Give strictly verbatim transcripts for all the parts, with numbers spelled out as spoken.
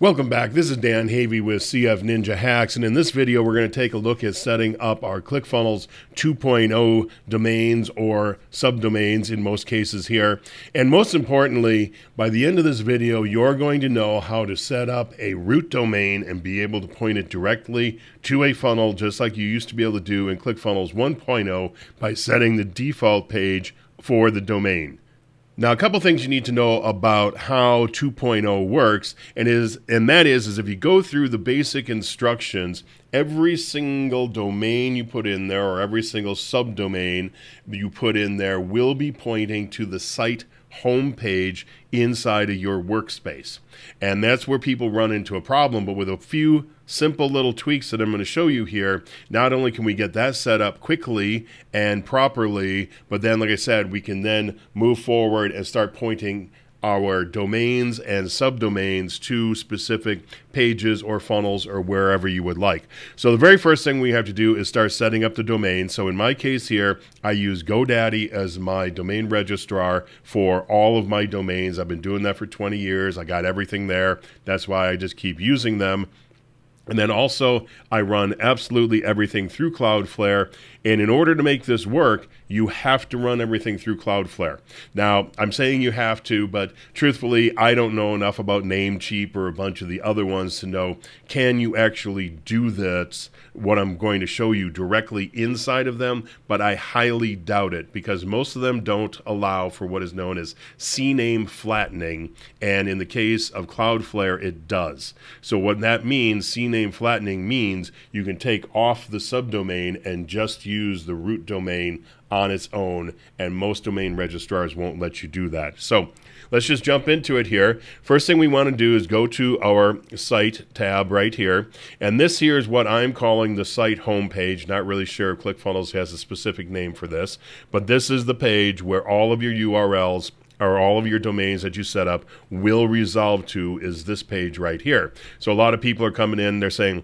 Welcome back. This is Dan Havey with C F Ninja Hacks, and in this video we're going to take a look at setting up our ClickFunnels two point oh domains or subdomains in most cases here. And most importantly, by the end of this video, you're going to know how to set up a root domain and be able to point it directly to a funnel just like you used to be able to do in ClickFunnels one point oh by setting the default page for the domain. Now, a couple things you need to know about how two point oh works, and is and that is is if you go through the basic instructions, every single domain you put in there, or every single subdomain you put in there, will be pointing to the site homepage inside of your workspace. And that's where people run into a problem, but with a few simple little tweaks that I'm going to show you here, not only can we get that set up quickly and properly, but then, like I said, we can then move forward and start pointing our domains and subdomains to specific pages or funnels or wherever you would like. So the very first thing we have to do is start setting up the domain. So in my case here, I use GoDaddy as my domain registrar for all of my domains. I've been doing that for twenty years. I got everything there. That's why I just keep using them. And then also, I run absolutely everything through Cloudflare. And in order to make this work, you have to run everything through Cloudflare. Now, I'm saying you have to, but truthfully, I don't know enough about Namecheap or a bunch of the other ones to know, can you actually do this, what I'm going to show you, directly inside of them? But I highly doubt it, because most of them don't allow for what is known as C name flattening. And in the case of Cloudflare, it does. So what that means, C name name flattening means you can take off the subdomain and just use the root domain on its own, and most domain registrars won't let you do that. So let's just jump into it here. First thing we want to do is go to our site tab right here, and this here is what I'm calling the site homepage. Not really sure if ClickFunnels has a specific name for this, but this is the page where all of your U R Ls or all of your domains that you set up will resolve to, is this page right here. So a lot of people are coming in, they're saying,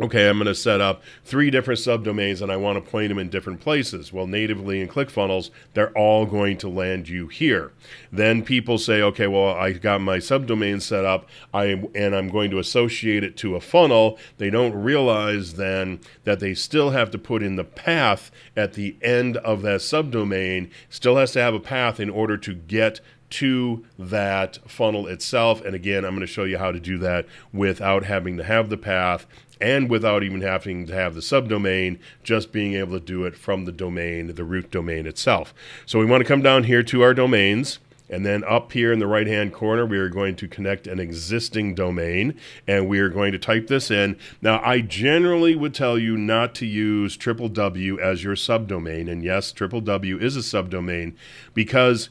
okay, I'm going to set up three different subdomains and I want to point them in different places. Well, natively in ClickFunnels, they're all going to land you here. Then people say, okay, well, I got my subdomain set up I, and I'm going to associate it to a funnel. They don't realize then that they still have to put in the path at the end of that subdomain, still has to have a path in order to get to that funnel itself. And again, I'm going to show you how to do that without having to have the path and without even having to have the subdomain, just being able to do it from the domain, the root domain itself. So we want to come down here to our domains, and then up here in the right hand corner we are going to connect an existing domain, and we are going to type this in. Now, I generally would tell you not to use triple W as your subdomain, and yes, triple W is a subdomain, because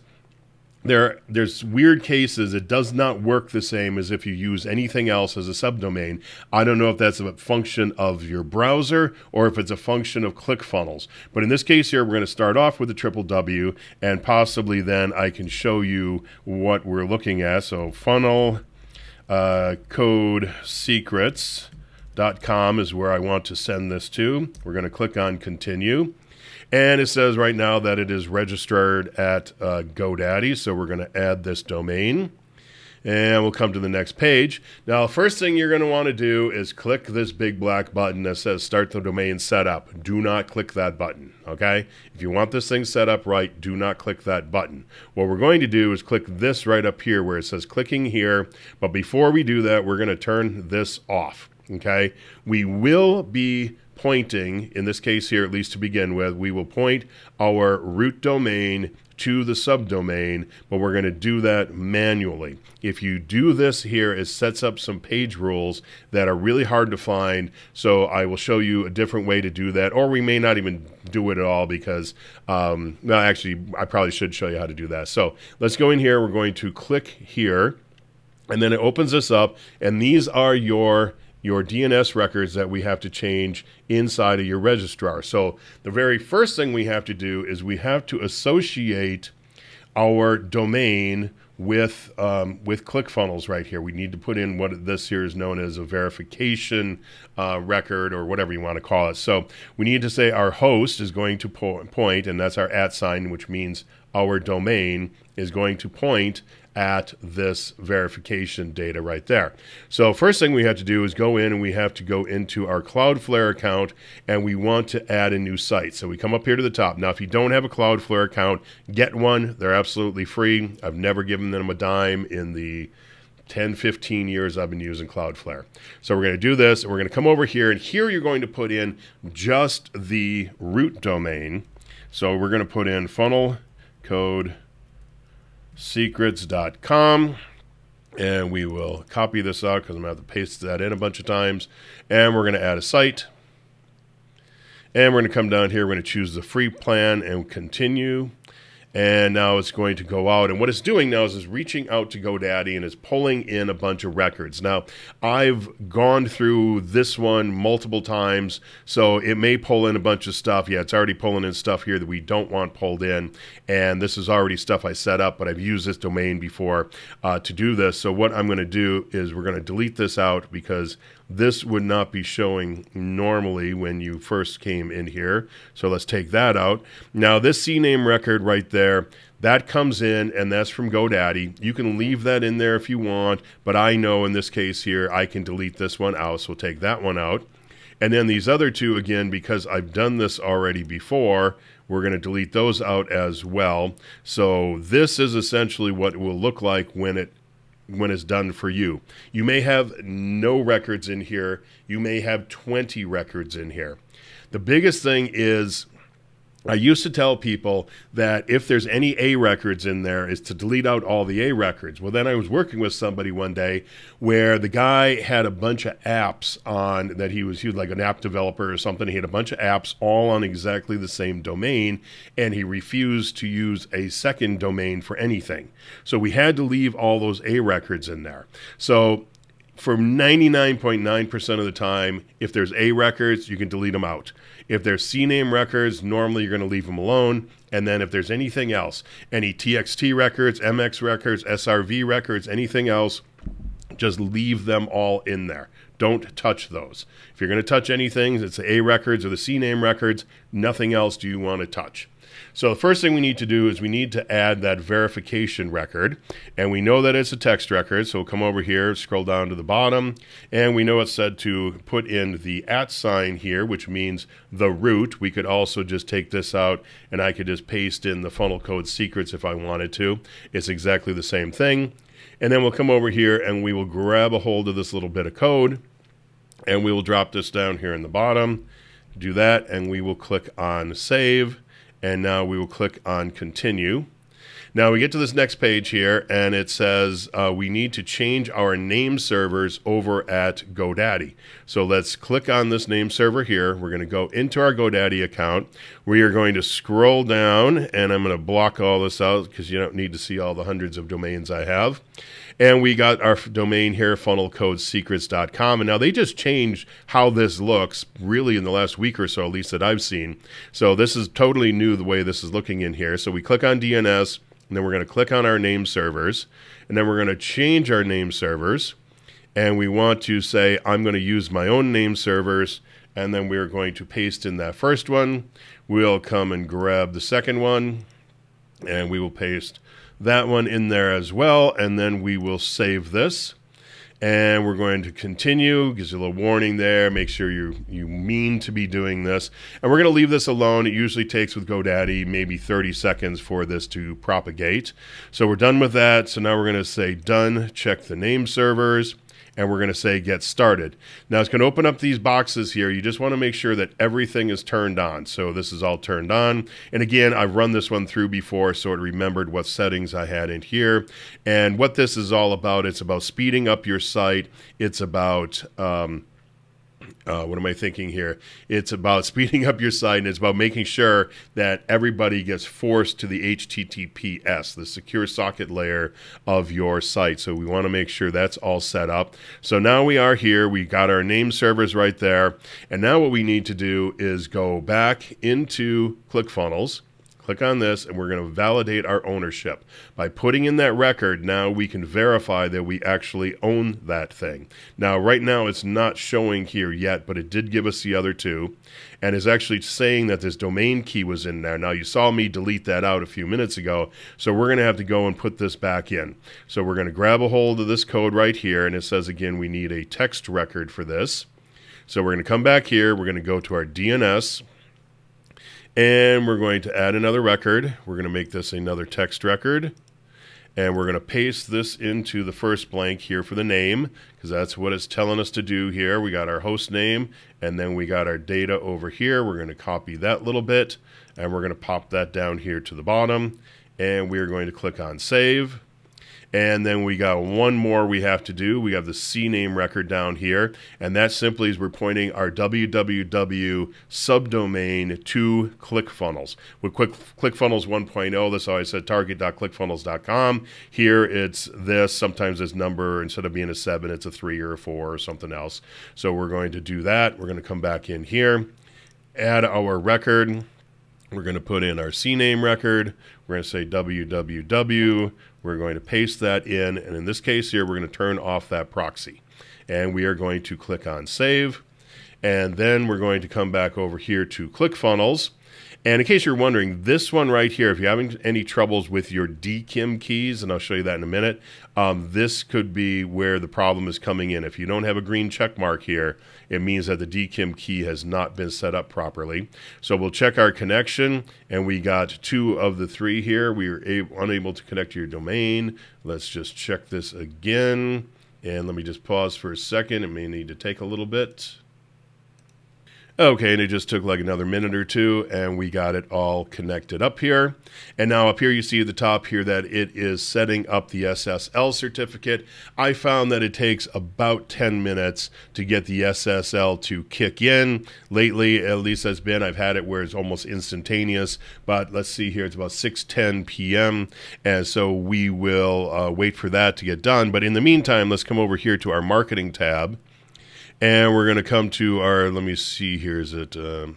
There, there's weird cases. It does not work the same as if you use anything else as a subdomain. I don't know if that's a function of your browser or if it's a function of ClickFunnels. But in this case here, we're going to start off with the triple W, and possibly then I can show you what we're looking at. So funnel uh, code secrets dot com is where I want to send this to. We're going to click on continue. And it says right now that it is registered at uh, GoDaddy, so we're going to add this domain. And we'll come to the next page. Now, first thing you're going to want to do is click this big black button that says Start the Domain Setup. Do not click that button, okay? If you want this thing set up right, do not click that button. What we're going to do is click this right up here where it says Clicking Here. But before we do that, we're going to turn this off, okay? We will be pointing, in this case here, at least to begin with, we will point our root domain to the subdomain, but we're going to do that manually. If you do this here, it sets up some page rules that are really hard to find, so I will show you a different way to do that, or we may not even do it at all, because, um, well, actually, I probably should show you how to do that. So let's go in here, we're going to click here, and then it opens this up, and these are your your D N S records that we have to change inside of your registrar. So the very first thing we have to do is we have to associate our domain with um, with ClickFunnels right here. We need to put in what this here is known as a verification uh, record, or whatever you want to call it. So we need to say our host is going to po point, and that's our at sign, which means our domain is going to point at this verification data right there. So first thing we have to do is go in and we have to go into our Cloudflare account and we want to add a new site. So we come up here to the top. Now, if you don't have a Cloudflare account, get one. They're absolutely free. I've never given them a dime in the ten, fifteen years I've been using Cloudflare. So we're going to do this. We're going to come over here, and here you're going to put in just the root domain. So we're going to put in funnel code secrets dot com, and we will copy this out because I'm going to have to paste that in a bunch of times. And we're going to add a site. And we're going to come down here. We're going to choose the free plan and continue. And now it's going to go out. And what it's doing now is it's reaching out to GoDaddy and it's pulling in a bunch of records. Now, I've gone through this one multiple times, so it may pull in a bunch of stuff. Yeah, it's already pulling in stuff here that we don't want pulled in. And this is already stuff I set up, but I've used this domain before uh, to do this. So what I'm going to do is we're going to delete this out because this would not be showing normally when you first came in here. So let's take that out. Now this C name record right there, that comes in, and that's from GoDaddy. You can leave that in there if you want, but I know in this case here, I can delete this one out. So we'll take that one out. And then these other two, again, because I've done this already before, we're going to delete those out as well. So this is essentially what it will look like when it when it's done for you. You may have no records in here. You may have twenty records in here. The biggest thing is I used to tell people that if there's any A records in there, is to delete out all the A records. Well, then I was working with somebody one day where the guy had a bunch of apps on that he was, he was like an app developer or something. He had a bunch of apps all on exactly the same domain, and he refused to use a second domain for anything. So we had to leave all those A records in there. So for ninety-nine point nine percent of the time, if there's A records, you can delete them out. If there's C name records, normally you're going to leave them alone. And then if there's anything else, any T X T records, M X records, S R V records, anything else, just leave them all in there. Don't touch those. If you're going to touch anything, it's the A records or the C name records, nothing else do you want to touch. So the first thing we need to do is we need to add that verification record, and we know that it's a text record. So we'll come over here, scroll down to the bottom, and we know it's said to put in the at sign here, which means the root. We could also just take this out, and I could just paste in the funnel code secrets if I wanted to. It's exactly the same thing. And then we'll come over here and we will grab a hold of this little bit of code, and we will drop this down here in the bottom, do that, and we will click on save. And now we will click on continue. Now we get to this next page here, and it says uh, we need to change our name servers over at GoDaddy. So let's click on this name server here. We're going to go into our GoDaddy account. We are going to scroll down, and I'm going to block all this out because you don't need to see all the hundreds of domains I have. And we got our domain here, funnel code secrets dot com. And now they just changed how this looks really in the last week or so, at least that I've seen. So this is totally new the way this is looking in here. So we click on D N S. And then we're going to click on our name servers, and then we're going to change our name servers, and we want to say, I'm going to use my own name servers. And then we're going to paste in that first one. We'll come and grab the second one, and we will paste that one in there as well. And then we will save this, and we're going to continue. Gives you a little warning there. Make sure you you mean to be doing this. And we're going to leave this alone. It usually takes with GoDaddy maybe thirty seconds for this to propagate. So we're done with that. So now we're going to say done, check the name servers, and we're going to say get started. Now it's going to open up these boxes here. You just want to make sure that everything is turned on. So this is all turned on. And again, I've run this one through before, so it remembered what settings I had in here. And what this is all about, it's about speeding up your site. It's about... Um, Uh, what am I thinking here? It's about speeding up your site, and it's about making sure that everybody gets forced to the H T T P S, the secure socket layer of your site. So we want to make sure that's all set up. So now we are here. We got our name servers right there. And now what we need to do is go back into ClickFunnels. Click on this, and we're going to validate our ownership. By putting in that record, now we can verify that we actually own that thing. Now, right now, it's not showing here yet, but it did give us the other two, and is actually saying that this domain key was in there. Now, you saw me delete that out a few minutes ago, so we're going to have to go and put this back in. So we're going to grab a hold of this code right here, and it says, again, we need a text record for this. So we're going to come back here, we're going to go to our D N S, and we're going to add another record. We're going to make this another text record, and we're going to paste this into the first blank here for the name, because that's what it's telling us to do here. We got our host name, and then we got our data over here. We're going to copy that little bit, and we're going to pop that down here to the bottom, and we're going to click on save. And then we got one more we have to do. We have the C name record down here, and that simply is we're pointing our W W W subdomain to ClickFunnels. With Quick, ClickFunnels one point oh, that's how I said target dot clickfunnels dot com. Here it's this. Sometimes this number, instead of being a seven, it's a three or a four or something else. So we're going to do that. We're going to come back in here, add our record. We're going to put in our C name record. We're going to say W W W. We're going to paste that in, and in this case here, we're going to turn off that proxy. And we are going to click on Save, and then we're going to come back over here to ClickFunnels. And in case you're wondering, this one right here, if you're having any troubles with your D K I M keys, and I'll show you that in a minute, um, this could be where the problem is coming in. If you don't have a green check mark here, it means that the D K I M key has not been set up properly. So we'll check our connection, and we got two of the three here. We were able, unable to connect to your domain. Let's just check this again. And let me just pause for a second. It may need to take a little bit. Okay, and it just took like another minute or two, and we got it all connected up here. And now up here you see at the top here that it is setting up the S S L certificate. I found that it takes about ten minutes to get the S S L to kick in. Lately, at least that's been, I've had it where it's almost instantaneous, but let's see here, it's about six ten p m, and so we will uh, wait for that to get done. But in the meantime, let's come over here to our marketing tab. And we're going to come to our, let me see here, is it, uh,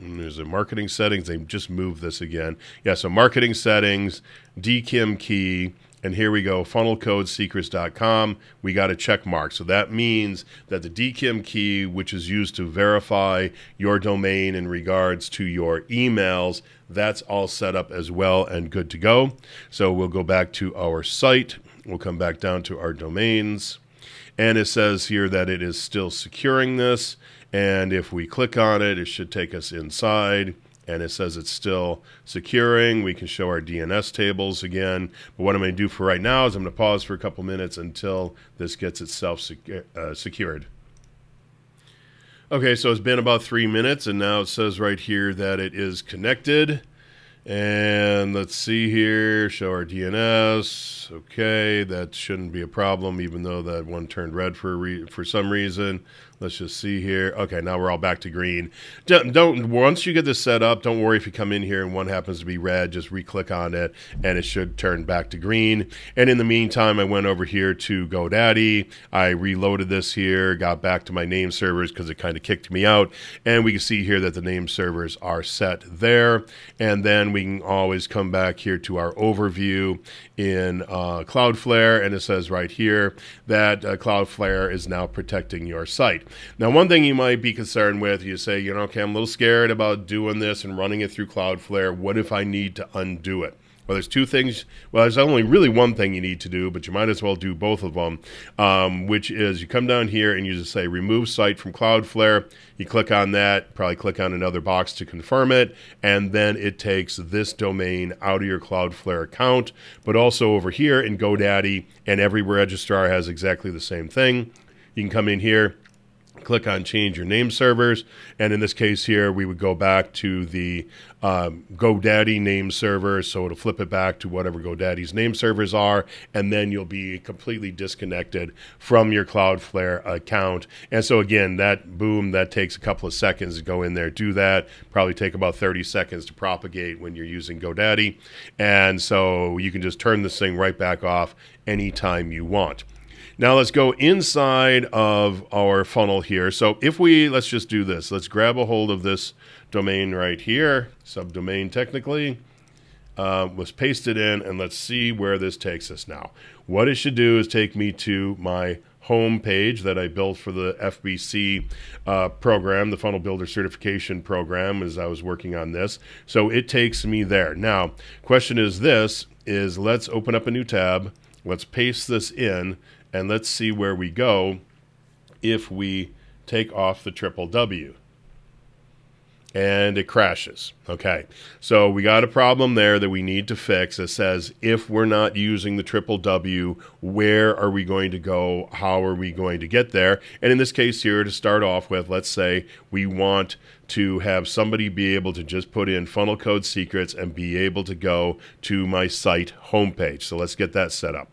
is it marketing settings? They just moved this again. Yeah, so marketing settings, D K I M key, and here we go, funnel code secrets dot com. We got a check mark. So that means that the D K I M key, which is used to verify your domain in regards to your emails, that's all set up as well and good to go. So we'll go back to our site. We'll come back down to our domains. And it says here that it is still securing this, and if we click on it, it should take us inside, and it says it's still securing. We can show our D N S tables again, but what I'm going to do for right now is I'm going to pause for a couple minutes until this gets itself secu uh, secured. Okay, so it's been about three minutes, and now it says right here that it is connected. And let's see here, show our D N S. Okay, that shouldn't be a problem, even though that one turned red for re for some reason. Let's just see here. Okay, now we're all back to green. Don't, don't once you get this set up, don't worry if you come in here and one happens to be red, just re-click on it, and it should turn back to green. And in the meantime, I went over here to GoDaddy. I reloaded this here, got back to my name servers because it kind of kicked me out. And we can see here that the name servers are set there. And then we We can always come back here to our overview in uh, Cloudflare, and it says right here that uh, Cloudflare is now protecting your site. Now, one thing you might be concerned with, you say, you know, okay, I'm a little scared about doing this and running it through Cloudflare. What if I need to undo it? Well, there's two things. Well, there's only really one thing you need to do, but you might as well do both of them, um, which is you come down here and you just say remove site from Cloudflare. You click on that, probably click on another box to confirm it, and then it takes this domain out of your Cloudflare account. But also over here in GoDaddy, and every registrar has exactly the same thing. You can come in here, click on change your name servers, and in this case here we would go back to the um, GoDaddy name server, so it'll flip it back to whatever GoDaddy's name servers are, and then you'll be completely disconnected from your Cloudflare account. And so again, that boom, that takes a couple of seconds to go in there, do that, probably take about thirty seconds to propagate when you're using GoDaddy, and so you can just turn this thing right back off anytime you want. Now let's go inside of our funnel here. So if we, let's just do this. Let's grab a hold of this domain right here, subdomain technically, uh, was pasted in, and let's see where this takes us now. What it should do is take me to my home page that I built for the F B C uh, program, the Funnel Builder Certification Program, as I was working on this. So it takes me there. Now, question is this, is let's open up a new tab, let's paste this in, and let's see where we go if we take off the triple W. And it crashes. Okay, so we got a problem there that we need to fix. It says, if we're not using the triple W, where are we going to go? How are we going to get there? And in this case here, to start off with, let's say we want to have somebody be able to just put in funnel code secrets and be able to go to my site homepage. So let's get that set up.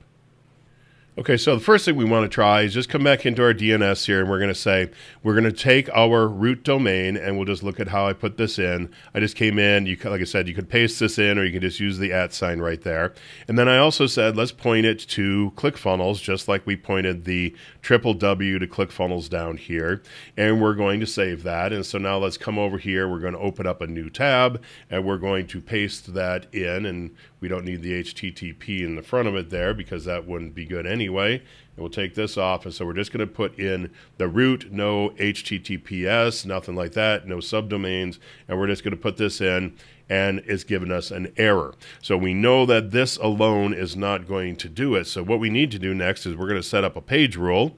Okay, so the first thing we want to try is just come back into our D N S here, and we're going to say, we're going to take our root domain, and we'll just look at how I put this in. I just came in, you, like I said, you could paste this in, or you can just use the at sign right there. And then I also said, let's point it to ClickFunnels, just like we pointed the triple W to ClickFunnels down here. And we're going to save that. And so now let's come over here, we're going to open up a new tab, and we're going to paste that in, and we don't need the H T T P in the front of it there, because that wouldn't be good anyway. Anyway, and we'll take this off, and so we're just going to put in the root, no H T T P S, nothing like that, no subdomains, and we're just going to put this in, and it's given us an error. So we know that this alone is not going to do it. So what we need to do next is we're going to set up a page rule,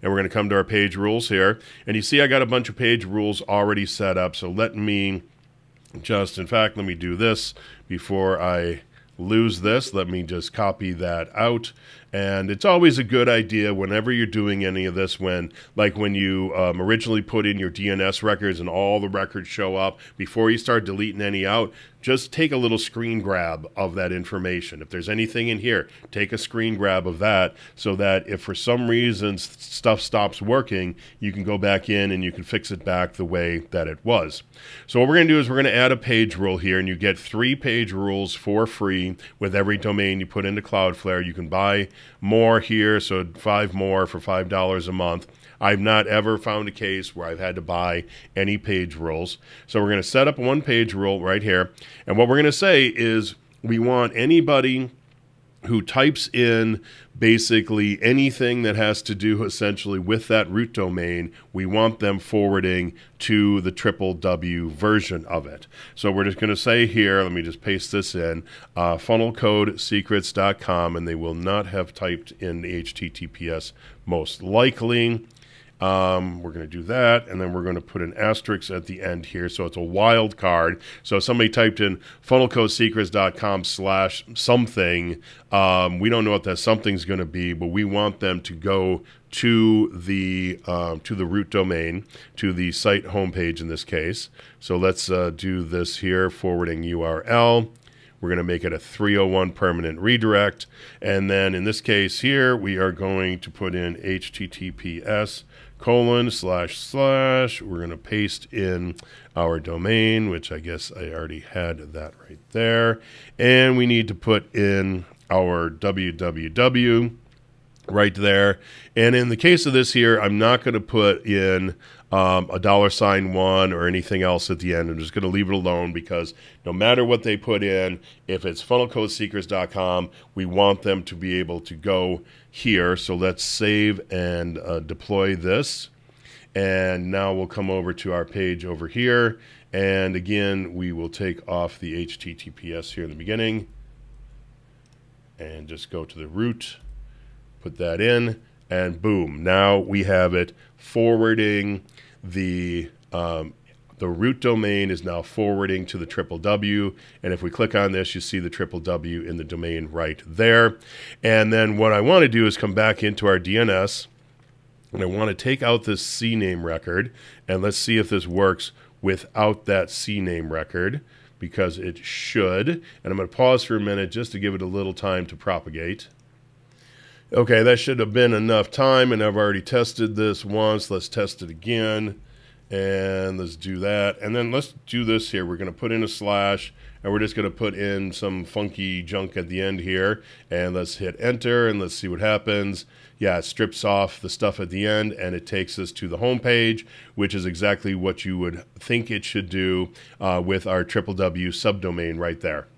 and we're going to come to our page rules here, and you see I got a bunch of page rules already set up. So let me just, in fact, let me do this before I lose this. Let me just copy that out. And it's always a good idea whenever you're doing any of this, when, like when you um, originally put in your D N S records and all the records show up, before you start deleting any out, just take a little screen grab of that information. If there's anything in here, take a screen grab of that, so that if for some reason stuff stops working, you can go back in and you can fix it back the way that it was. So what we're going to do is we're going to add a page rule here, and you get three page rules for free with every domain you put into Cloudflare. You can buy more here, so five more for five dollars a month. I've not ever found a case where I've had to buy any page rules. So we're going to set up one page rule right here, and what we're going to say is we want anybody who types in basically anything that has to do essentially with that root domain, we want them forwarding to the triple W version of it. So we're just going to say here, let me just paste this in, uh, funnel code secrets dot com, and they will not have typed in H T T P S most likely. Um, we're going to do that, and then we're going to put an asterisk at the end here, so it's a wild card. So if somebody typed in funnel code secrets dot com slash something, um, we don't know what that something's going to be, but we want them to go to the um, to the root domain, to the site homepage in this case. So let's uh, do this here, forwarding U R L. We're going to make it a three oh one permanent redirect, and then in this case here, we are going to put in H T T P S colon slash slash. We're going to paste in our domain, which I guess I already had that right there, and we need to put in our W W W right there. And in the case of this here, I'm not going to put in um, a dollar sign one or anything else at the end. I'm just going to leave it alone, because no matter what they put in, if it's funnel code secrets dot com, we want them to be able to go here. So let's save and uh, deploy this. And now we'll come over to our page over here. And again, we will take off the H T T P S here in the beginning and just go to the root. Put that in, and boom, now we have it forwarding the um, the root domain is now forwarding to the triple W. And if we click on this, you see the triple W in the domain right there. And then what I want to do is come back into our D N S, and I want to take out this C name record, and let's see if this works without that C name record, because it should. And I'm going to pause for a minute just to give it a little time to propagate. Okay, that should have been enough time, and I've already tested this once. Let's test it again, and let's do that. And then let's do this here. We're going to put in a slash, and we're just going to put in some funky junk at the end here, and let's hit enter, and let's see what happens. Yeah, it strips off the stuff at the end, and it takes us to the home page, which is exactly what you would think it should do uh, with our triple W subdomain right there.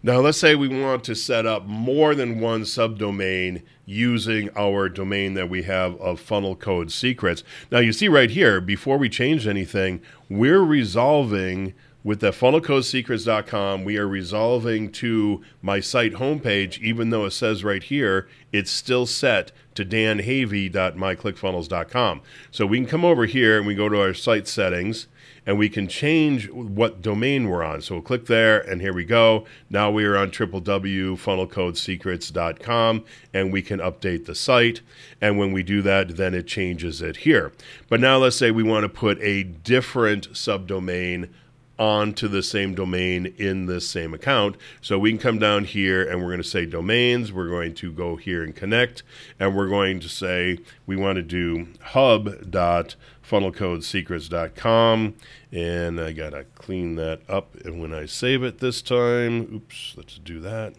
Now, let's say we want to set up more than one subdomain using our domain that we have of funnel code secrets. Now, you see right here, before we change anything, we're resolving with the funnel code secrets dot com, we are resolving to my site homepage, even though it says right here, it's still set to dan havey dot my click funnels dot com. So we can come over here and we go to our site settings and we can change what domain we're on. So we'll click there and here we go. Now we are on w w w dot funnel code secrets dot com and we can update the site. And when we do that, then it changes it here. But now let's say we want to put a different subdomain onto the same domain in this same account. So we can come down here and we're going to say domains. We're going to go here and connect, and we're going to say we want to do hub dot funnel code secrets dot com. And I got to clean that up. And when I save it this time, oops, let's do that.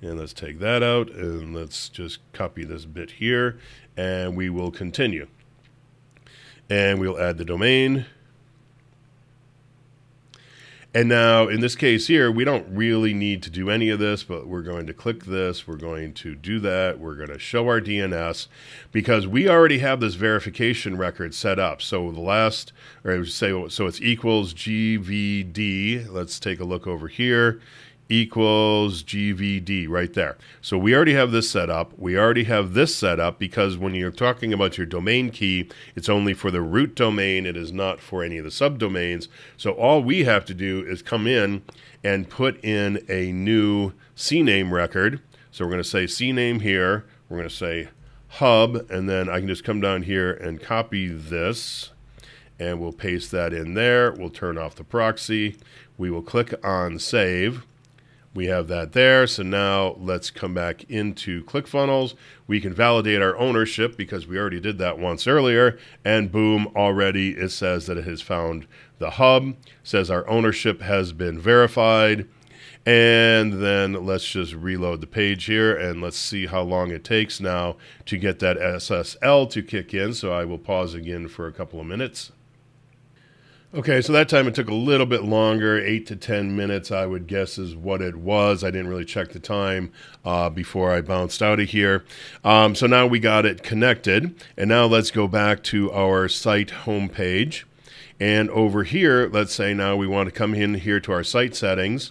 And let's take that out and let's just copy this bit here and we will continue. And we'll add the domain. And now, in this case here, we don't really need to do any of this, but we're going to click this, we're going to do that, we're going to show our D N S, because we already have this verification record set up. So the last, or I would say, so it's equals G V D, let's take a look over here, equals G V D right there. So we already have this set up, we already have this set up, because when you're talking about your domain key, it's only for the root domain, it is not for any of the subdomains. So all we have to do is come in and put in a new C name record. So we're going to say C name here, we're going to say hub, and then I can just come down here and copy this, and we'll paste that in there, we'll turn off the proxy, we will click on save. We have that there, so now let's come back into ClickFunnels. We can validate our ownership because we already did that once earlier, and boom, already it says that it has found the hub, it says our ownership has been verified, and then let's just reload the page here, and let's see how long it takes now to get that S S L to kick in, so I will pause again for a couple of minutes. Okay, so that time it took a little bit longer, eight to ten minutes, I would guess is what it was. I didn't really check the time uh, before I bounced out of here. Um, so now we got it connected, and now let's go back to our site homepage. And over here, let's say now we want to come in here to our site settings,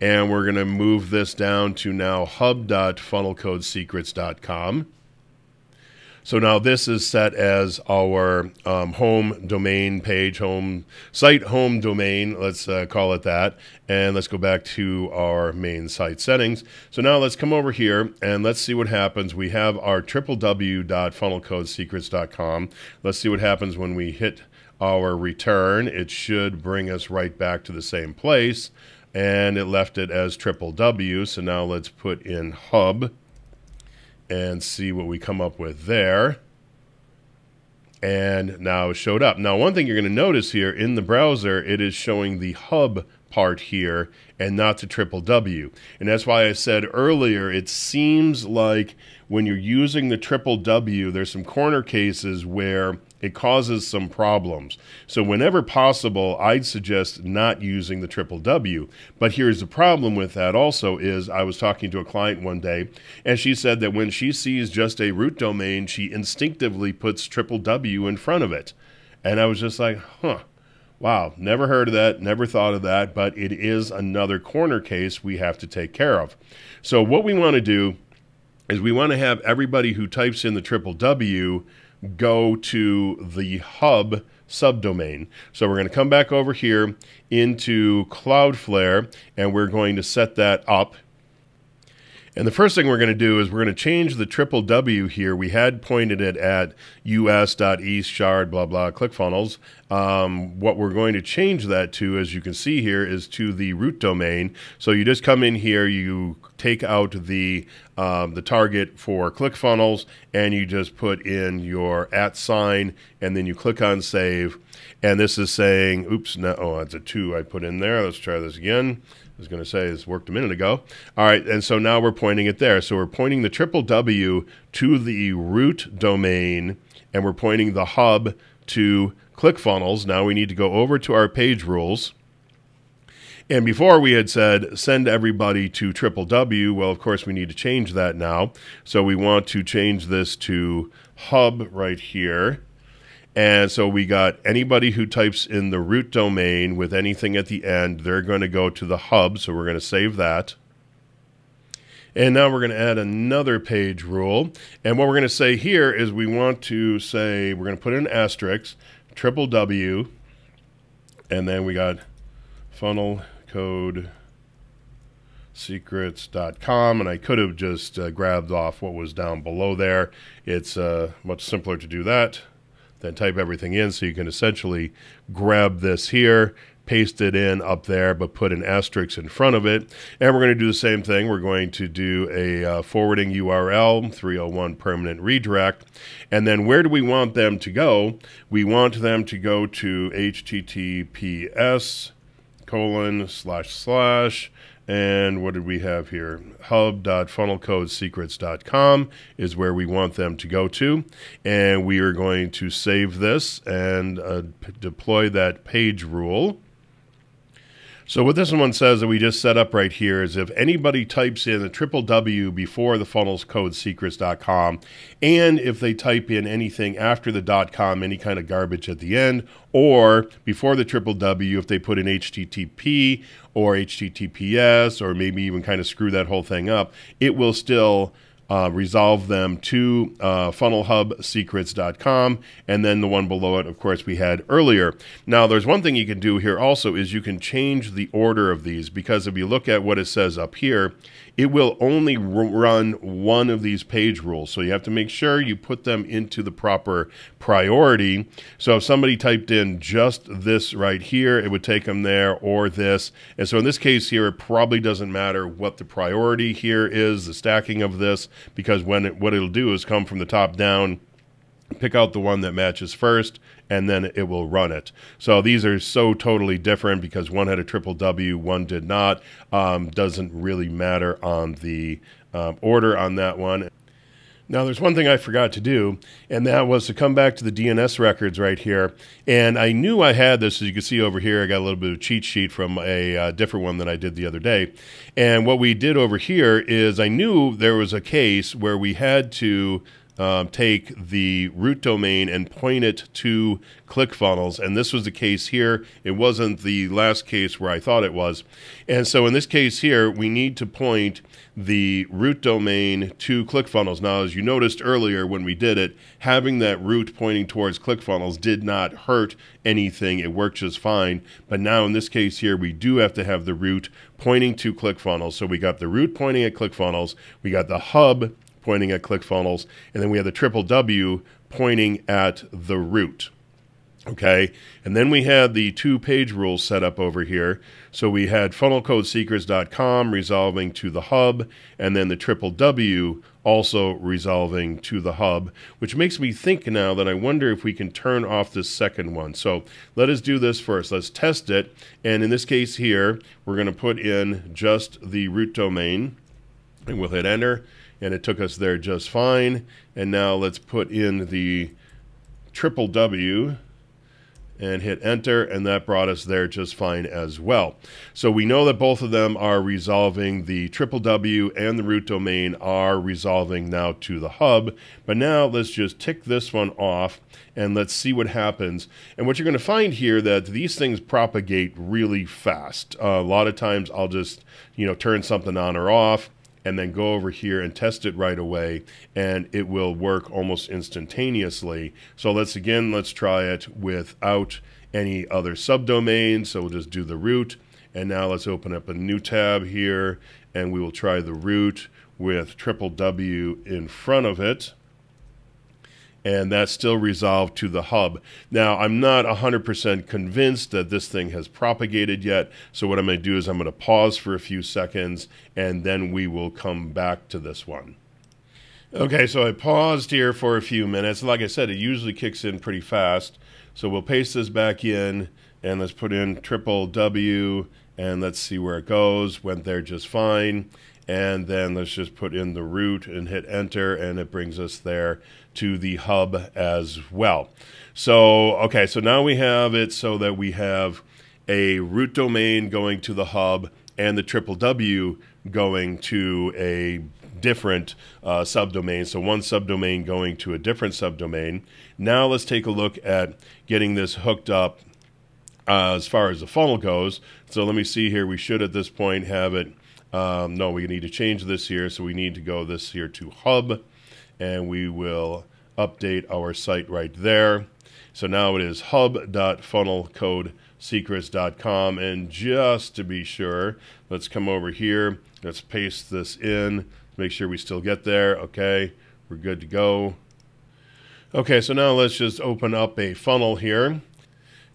and we're going to move this down to now hub dot funnel code secrets dot com. So now this is set as our um, home domain page, home site home domain, let's uh, call it that. And let's go back to our main site settings. So now let's come over here and let's see what happens. We have our w w w dot funnel code secrets dot com. Let's see what happens when we hit our return. It should bring us right back to the same place. And it left it as triple W. So now let's put in hub and see what we come up with there. And now it showed up. Now, one thing you're going to notice here in the browser, it is showing the hub part here and not the triple W. And that's why I said earlier, it seems like when you're using the triple W, there's some corner cases where it causes some problems. So whenever possible, I'd suggest not using the triple W. But here's the problem with that also is I was talking to a client one day, and she said that when she sees just a root domain, she instinctively puts triple W in front of it. And I was just like, huh. Wow, never heard of that, never thought of that, but it is another corner case we have to take care of. So what we want to do is we want to have everybody who types in the triple W go to the hub subdomain. So we're going to come back over here into Cloudflare, and we're going to set that up. And the first thing we're going to do is we're going to change the triple W here. We had pointed it at us.east shard, blah, blah, ClickFunnels. Um, what we're going to change that to, as you can see here, is to the root domain. So you just come in here, you take out the, um, the target for ClickFunnels, and you just put in your at sign, and then you click on save. And this is saying, oops, no, oh, that's a two I put in there. Let's try this again. I was going to say this worked a minute ago. All right, and so now we're pointing it there. So we're pointing the triple W to the root domain, and we're pointing the hub to ClickFunnels. Now we need to go over to our page rules, And before we had said, send everybody to triple W. Well, of course, we need to change that now. So we want to change this to hub right here. And so we got anybody who types in the root domain with anything at the end, they're going to go to the hub. So we're going to save that. And now we're going to add another page rule. And what we're going to say here is we want to say, we're going to put in an asterisk, triple W, and then we got funnel code secrets dot com. And I could have just uh, grabbed off what was down below there. It's uh, much simpler to do that than type everything in. So you can essentially grab this here, paste it in up there, but put an asterisk in front of it. And we're going to do the same thing. We're going to do a uh, forwarding U R L, three oh one permanent redirect. And then where do we want them to go? We want them to go to H T T P S colon slash slash. And what did we have here? hub dot funnel code secrets dot com is where we want them to go to. And we are going to save this and uh, deploy that page rule. So what this one says that we just set up right here is if anybody types in the triple W before the funnels code secrets dot com, and if they type in anything after the .com, any kind of garbage at the end, or before the triple W, if they put in H T T P or H T T P S, or maybe even kind of screw that whole thing up, it will still Uh, resolve them to uh, funnel hub secrets dot com, and then the one below it, of course, we had earlier. Now, there's one thing you can do here also is you can change the order of these, because if you look at what it says up here, it will only run one of these page rules. So you have to make sure you put them into the proper priority. So if somebody typed in just this right here, it would take them there, or this. And so in this case here, it probably doesn't matter what the priority here is, the stacking of this, because when it, what it'll do is come from the top down, pick out the one that matches first, and then it will run it. So these are so totally different because one had a triple W, one did not. Um, doesn't really matter on the um, order on that one. Now, there's one thing I forgot to do, and that was to come back to the D N S records right here. And I knew I had this, as you can see over here. I got a little bit of a cheat sheet from a uh, different one that I did the other day. And what we did over here is I knew there was a case where we had to Um, take the root domain and point it to ClickFunnels. And this was the case here. It wasn't the last case where I thought it was. And so in this case here, we need to point the root domain to ClickFunnels. Now, as you noticed earlier when we did it, having that root pointing towards ClickFunnels did not hurt anything. It worked just fine. But now in this case here, we do have to have the root pointing to ClickFunnels. So we got the root pointing at ClickFunnels. We got the hub pointing at ClickFunnels, and then we had the triple W pointing at the root. Okay, and then we had the two page rules set up over here. So we had funnel code secrets dot com resolving to the hub, and then the triple W also resolving to the hub, which makes me think now that I wonder if we can turn off this second one. So let us do this first. Let's test it. And in this case here, we're going to put in just the root domain, and we'll hit enter. And it took us there just fine. And now let's put in the triple W and hit enter, and that brought us there just fine as well. So we know that both of them are resolving. The triple W and the root domain are resolving now to the hub. But now let's just tick this one off and let's see what happens. And what you're going to find here that these things propagate really fast. Uh, a lot of times I'll just, you know, turn something on or off, and then go over here and test it right away, and it will work almost instantaneously. So let's again, let's try it without any other subdomains. So we'll just do the root, and now let's open up a new tab here, and we will try the root with triple W in front of it. And that's still resolved to the hub. Now, I'm not one hundred percent convinced that this thing has propagated yet. So what I'm going to do is I'm going to pause for a few seconds, and then we will come back to this one. Okay, so I paused here for a few minutes. Like I said, it usually kicks in pretty fast. So we'll paste this back in, and let's put in triple W, and let's see where it goes. Went there just fine. And then let's just put in the root and hit enter, and it brings us there to the hub as well. So, okay, so now we have it so that we have a root domain going to the hub and the triple W going to a different uh, subdomain. So one subdomain going to a different subdomain. Now let's take a look at getting this hooked up uh, as far as the funnel goes. So let me see here. We should at this point have it. Um, no, we need to change this here. So we need to go this here to hub, and we will update our site right there. So now it is hub dot funnel code secrets dot com. And just to be sure, let's come over here. Let's paste this in. Make sure we still get there. Okay, we're good to go. Okay, so now let's just open up a funnel here.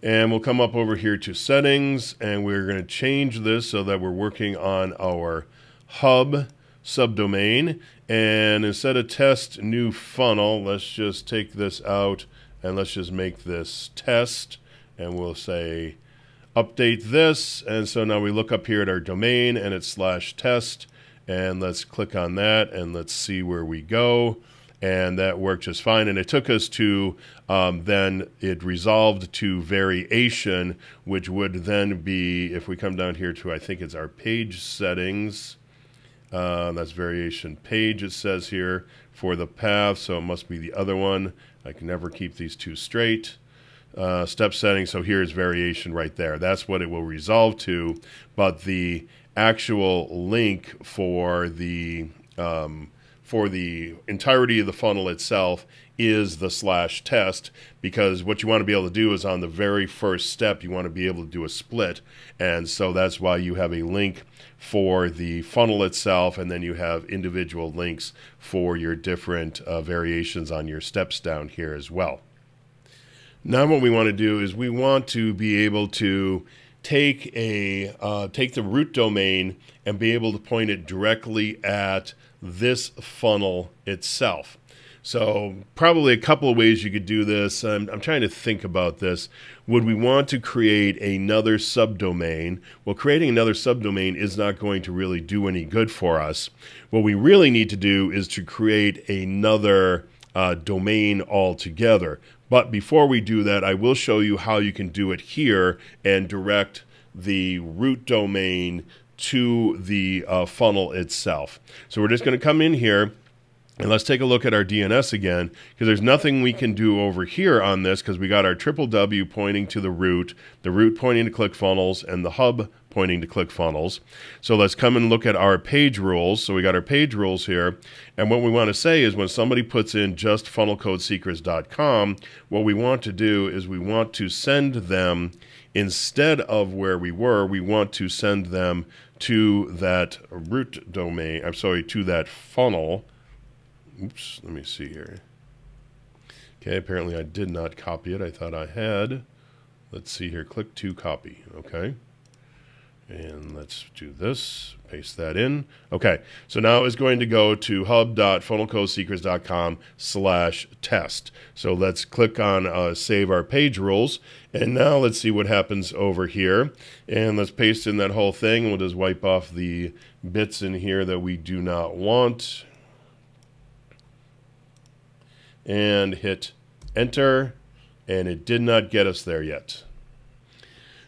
And we'll come up over here to settings, and we're going to change this so that we're working on our hub subdomain. And instead of test new funnel, let's just take this out and let's just make this test, and we'll say update this. And so now we look up here at our domain and it's slash test, and let's click on that and let's see where we go. And that worked just fine. And it took us to, um, then it resolved to variation, which would then be, if we come down here to, I think it's our page settings, uh, that's variation page, it says here for the path. So it must be the other one. I can never keep these two straight. Uh, step settings. So here's variation right there. That's what it will resolve to. But the actual link for the, um, for the entirety of the funnel itself is the slash test, because what you want to be able to do is on the very first step, you want to be able to do a split. And so that's why you have a link for the funnel itself, and then you have individual links for your different uh, variations on your steps down here as well. Now what we want to do is we want to be able to take a uh, take the root domain and be able to point it directly at this funnel itself. So probably a couple of ways you could do this. I'm, I'm trying to think about this. Would we want to create another subdomain? Well, creating another subdomain is not going to really do any good for us. What we really need to do is to create another uh, domain altogether. But before we do that, I will show you how you can do it here and direct the root domain to the uh, funnel itself. So we're just going to come in here and let's take a look at our D N S again, because there's nothing we can do over here on this, because we got our triple W pointing to the root, the root pointing to ClickFunnels, and the hub pointing to ClickFunnels. So let's come and look at our page rules. So we got our page rules here. And what we want to say is when somebody puts in just funnel code secrets dot com, what we want to do is we want to send them, instead of where we were, we want to send them to that root domain, I'm sorry, to that funnel. Oops, let me see here. Okay, apparently I did not copy it. I thought I had. Let's see here. Click to copy. Okay. And let's do this. Paste that in. Okay. So now it's going to go to hub dot funnel code secrets dot com slash test. So let's click on uh, save our page rules. And now let's see what happens over here. And let's paste in that whole thing. We'll just wipe off the bits in here that we do not want. And hit enter, and it did not get us there yet.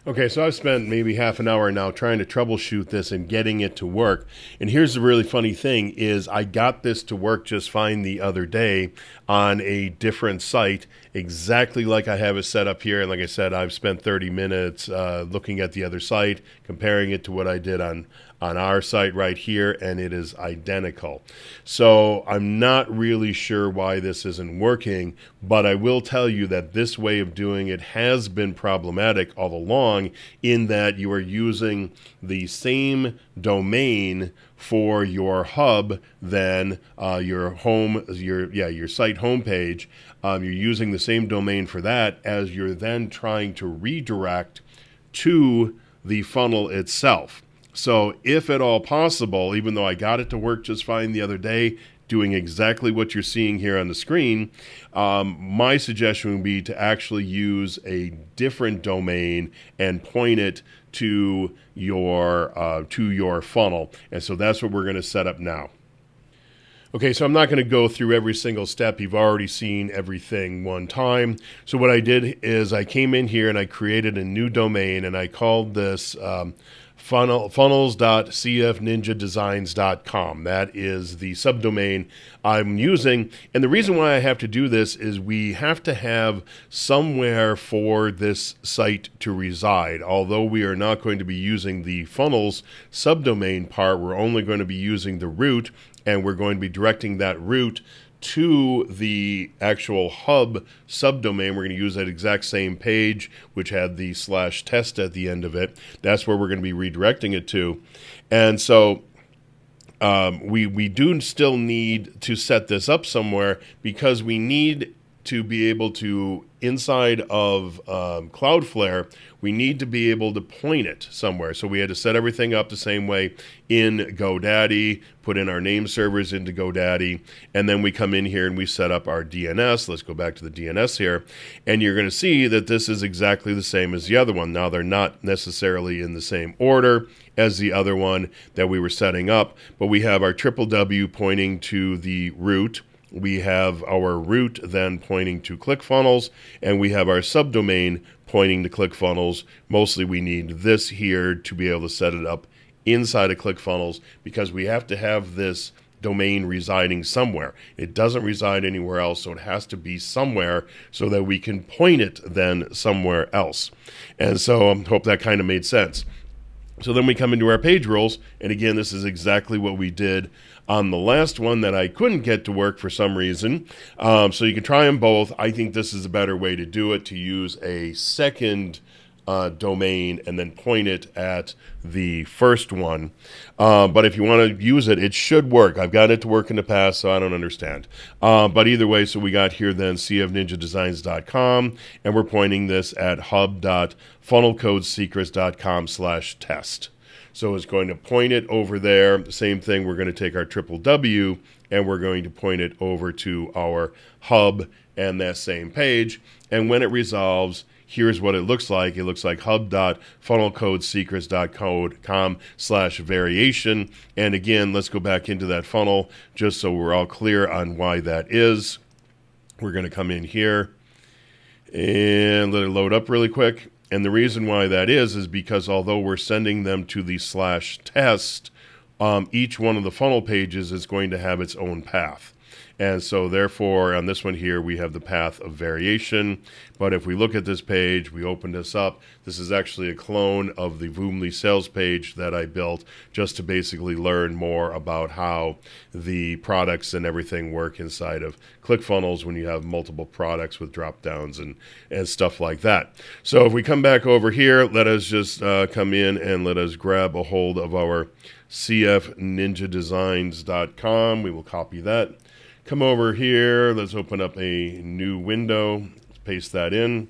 Okay, so I've spent maybe half an hour now trying to troubleshoot this and getting it to work. And here's the really funny thing is I got this to work just fine the other day on a different site, exactly like I have it set up here. And like I said, I've spent thirty minutes uh, looking at the other site, comparing it to what I did on on our site right here, and it is identical. So I'm not really sure why this isn't working, but I will tell you that this way of doing it has been problematic all along, in that you are using the same domain for your hub than uh, your home, your yeah, your site homepage. Um, you're using the same domain for that as you're then trying to redirect to the funnel itself. So if at all possible, even though I got it to work just fine the other day, doing exactly what you're seeing here on the screen, um, my suggestion would be to actually use a different domain and point it to your, uh, to your funnel. And so that's what we're going to set up now. Okay, so I'm not going to go through every single step. You've already seen everything one time. So what I did is I came in here and I created a new domain, and I called this um, funnel, funnels dot c f ninja designs dot com. That is the subdomain I'm using. And the reason why I have to do this is we have to have somewhere for this site to reside. Although we are not going to be using the funnels subdomain part, we're only going to be using the root, and we're going to be directing that route to the actual hub subdomain. We're going to use that exact same page, which had the slash test at the end of it. That's where we're going to be redirecting it to. And so um, we, we do still need to set this up somewhere, because we need to be able to, inside of um, Cloudflare, we need to be able to point it somewhere. So we had to set everything up the same way in GoDaddy, put in our name servers into GoDaddy, and then we come in here and we set up our D N S. Let's go back to the D N S here, and you're going to see that this is exactly the same as the other one. Now, they're not necessarily in the same order as the other one that we were setting up, but we have our triple W pointing to the root. We have our root then pointing to ClickFunnels, and we have our subdomain pointing to ClickFunnels. Mostly we need this here to be able to set it up inside of ClickFunnels, because we have to have this domain residing somewhere. It doesn't reside anywhere else, so it has to be somewhere so that we can point it then somewhere else. And so I hope that kind of made sense. So then we come into our page rules, and again, this is exactly what we did on the last one that I couldn't get to work for some reason. Um, so you can try them both. I think this is a better way to do it, to use a second uh, domain and then point it at the first one. Uh, but if you want to use it, it should work. I've got it to work in the past, so I don't understand. Uh, but either way, so we got here then c f ninja designs dot com, and we're pointing this at hub dot funnel code secrets dot com slash test. So it's going to point it over there. Same thing, we're going to take our triple W and we're going to point it over to our hub and that same page. And when it resolves, here's what it looks like. It looks like hub dot funnel code secrets dot com slash variation. And again, let's go back into that funnel just so we're all clear on why that is. We're going to come in here and let it load up really quick. And the reason why that is, is because although we're sending them to the slash test, um, each one of the funnel pages is going to have its own path. And so therefore, on this one here, we have the path of variation. But if we look at this page, we open this up. This is actually a clone of the Voomly sales page that I built just to basically learn more about how the products and everything work inside of ClickFunnels when you have multiple products with drop-downs and, and stuff like that. So if we come back over here, let us just uh, come in and let us grab a hold of our c f ninja designs dot com. We will copy that. Come over here, let's open up a new window, let's paste that in,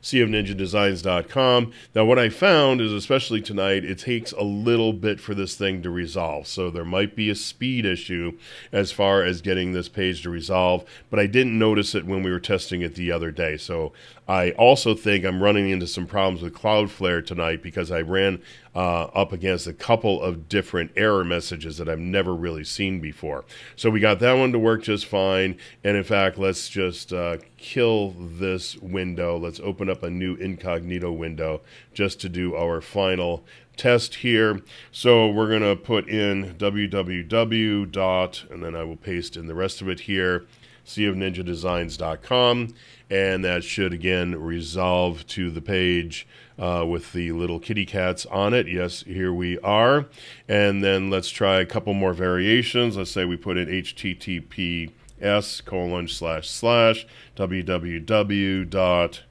c f ninja designs dot com. Now what I found is, especially tonight, it takes a little bit for this thing to resolve. So there might be a speed issue as far as getting this page to resolve, but I didn't notice it when we were testing it the other day. So I also think I'm running into some problems with Cloudflare tonight, because I ran uh, up against a couple of different error messages that I've never really seen before. So we got that one to work just fine. And in fact, let's just uh, kill this window. Let's open up a new incognito window just to do our final test here. So we're going to put in www dot, and then I will paste in the rest of it here, c f ninja designs dot com, and that should again resolve to the page uh, with the little kitty cats on it. Yes, here we are. And then let's try a couple more variations. Let's say we put in https colon slash slash www dot,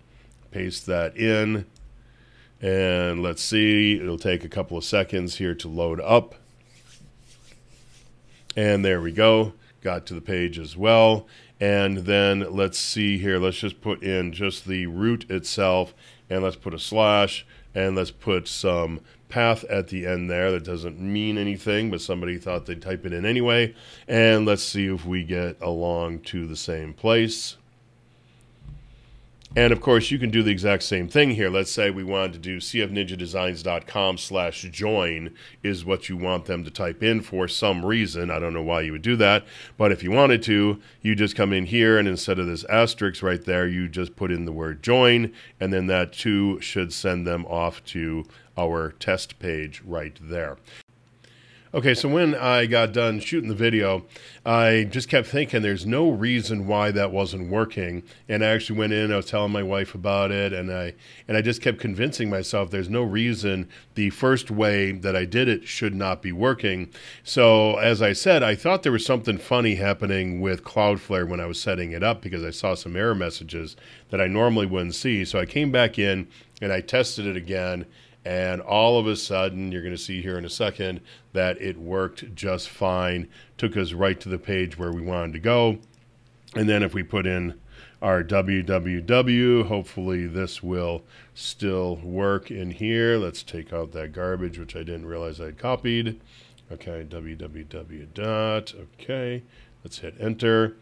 paste that in, and let's see, it'll take a couple of seconds here to load up, and there we go. Got to the page as well. And then let's see here, let's just put in just the root itself, and let's put a slash, and let's put some path at the end there. That doesn't mean anything, but somebody thought they'd type it in anyway. And let's see if we get along to the same place. And of course, you can do the exact same thing here. Let's say we wanted to do c f ninja designs dot com slash join is what you want them to type in for some reason. I don't know why you would do that, but if you wanted to, you just come in here and instead of this asterisk right there, you just put in the word join, and then that too should send them off to our test page right there. Okay, so when I got done shooting the video, I just kept thinking there's no reason why that wasn't working. And I actually went in, I was telling my wife about it, and I and I just kept convincing myself there's no reason the first way that I did it should not be working. So as I said, I thought there was something funny happening with Cloudflare when I was setting it up because I saw some error messages that I normally wouldn't see. So I came back in and I tested it again. And all of a sudden, you're going to see here in a second that it worked just fine. Took us right to the page where we wanted to go. And then if we put in our w w w, hopefully this will still work in here. Let's take out that garbage, which I didn't realize I'd copied. Okay, www dot. Okay, let's hit enter.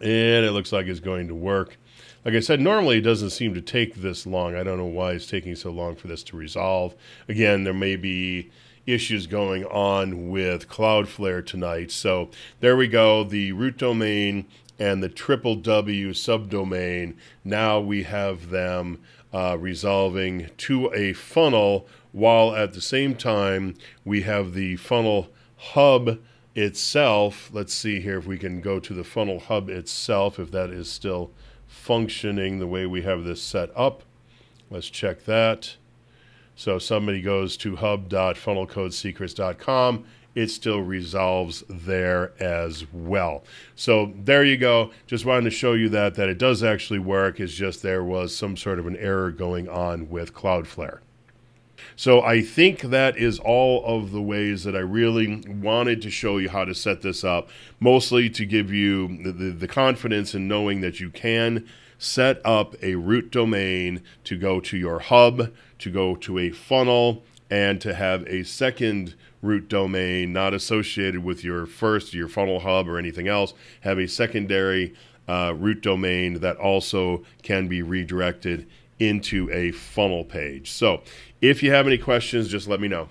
And it looks like it's going to work. Like I said, normally it doesn't seem to take this long. I don't know why it's taking so long for this to resolve. Again, there may be issues going on with Cloudflare tonight. So there we go, the root domain and the triple W subdomain. Now we have them uh, resolving to a funnel, while at the same time we have the funnel hub itself. Let's see here if we can go to the funnel hub itself, if that is still functioning the way we have this set up. Let's check that. So somebody goes to hub dot funnel code secrets dot com, it still resolves there as well. So there you go. Just wanted to show you that that it does actually work. It's just there was some sort of an error going on with Cloudflare. So I think that is all of the ways that I really wanted to show you how to set this up, mostly to give you the, the, the confidence in knowing that you can set up a root domain to go to your hub, to go to a funnel, and to have a second root domain not associated with your first, your funnel hub or anything else, have a secondary uh, root domain that also can be redirected into a funnel page. So if you have any questions, just let me know.